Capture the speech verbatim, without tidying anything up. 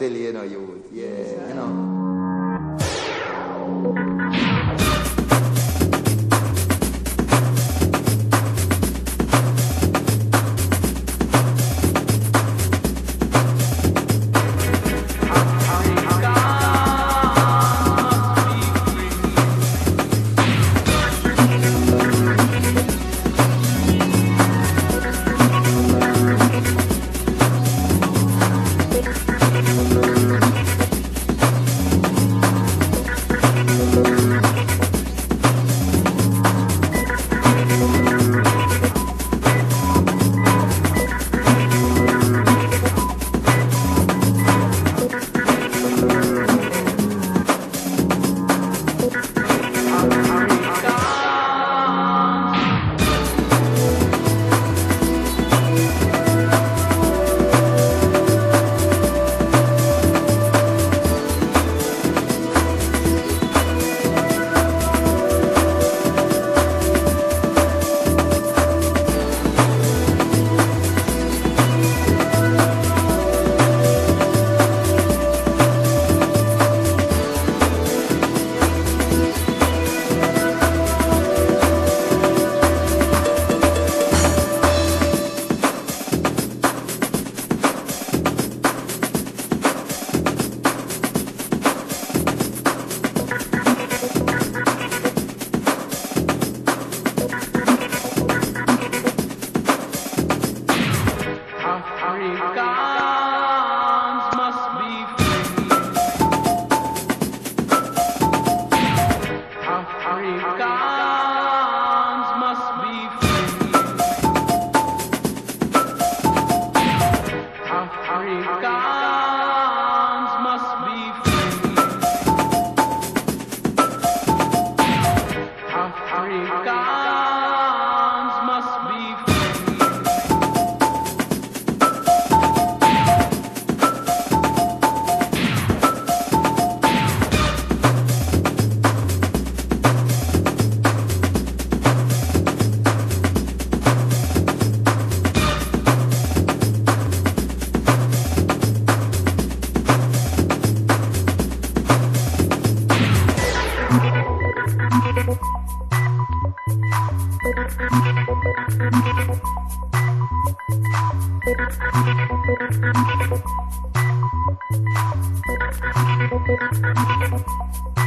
silly, you know, you would. Yeah, you know. Thank you.